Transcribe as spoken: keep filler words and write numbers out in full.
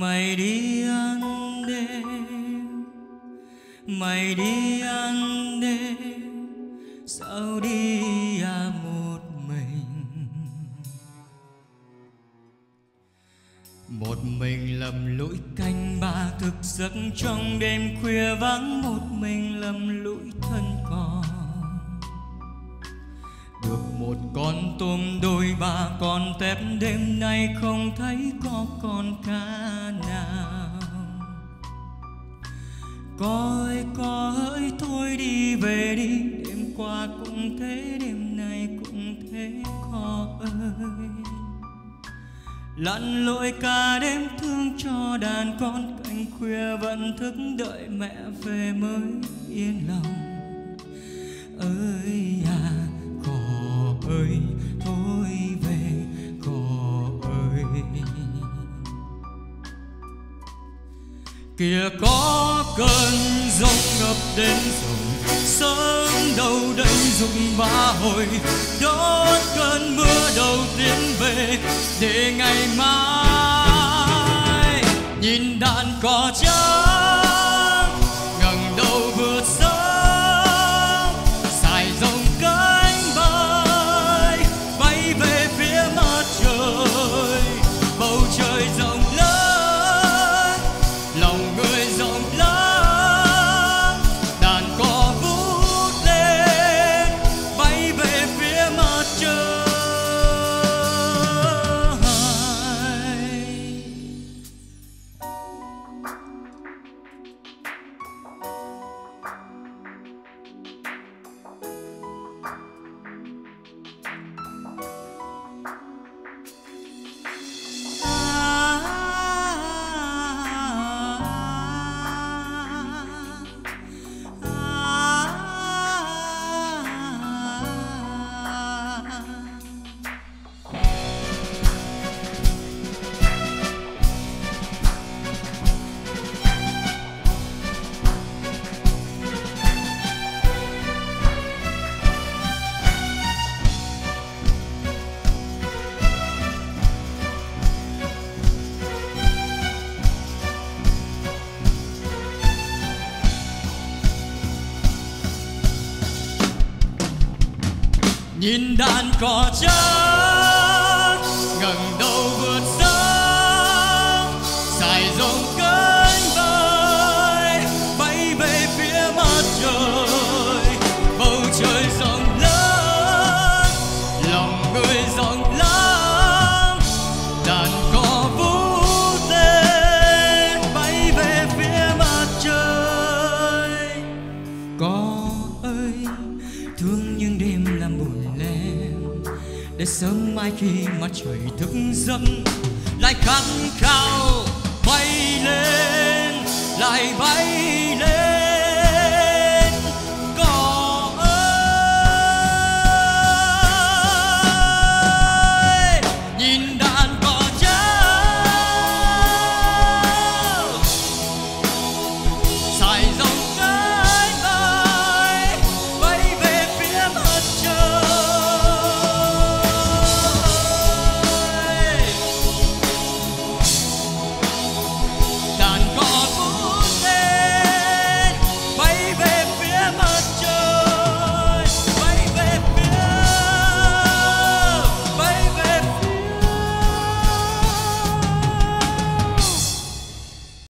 Mày đi ăn đêm, mày đi ăn đêm, sao đi à một mình? Một mình lầm lũi canh ba thức giấc trong đêm khuya vắng, một mình lầm lũi thân còn. Được một con tôm đôi ba con tép, đêm nay không thấy có con cá nào. Có ơi có hỡi thôi đi về đi, đêm qua cũng thế đêm nay cũng thế có ơi. Lặn lội cả đêm thương cho đàn con, canh khuya vẫn thức đợi mẹ về mới yên lòng. Ơi à cò ơi thôi về cò ơi. Kìa có cơn giông ngập đến rồng, sớm đầu đây dùng ba hồi đón cơn mưa đầu tiên về để ngày mai nhìn đàn cò trắng ngẩng đầu vượt sớm sải rồng cánh bay bay về phía mặt trời. Bầu trời rộng lớn, lòng người rộng lớn, đàn cò vút lên bay về phía mặt trời. Nhìn đàn cò trắng ngẩng đầu vượt sóng, sải rồng cánh bay bay về phía mặt trời. Bầu trời rộng lớn, lòng người rộng lớn, đàn cò vút lên bay về phía mặt trời. Cò ơi thương nhưng đêm làm buồn để sớm mai khi mặt trời thức giấc lại khát khao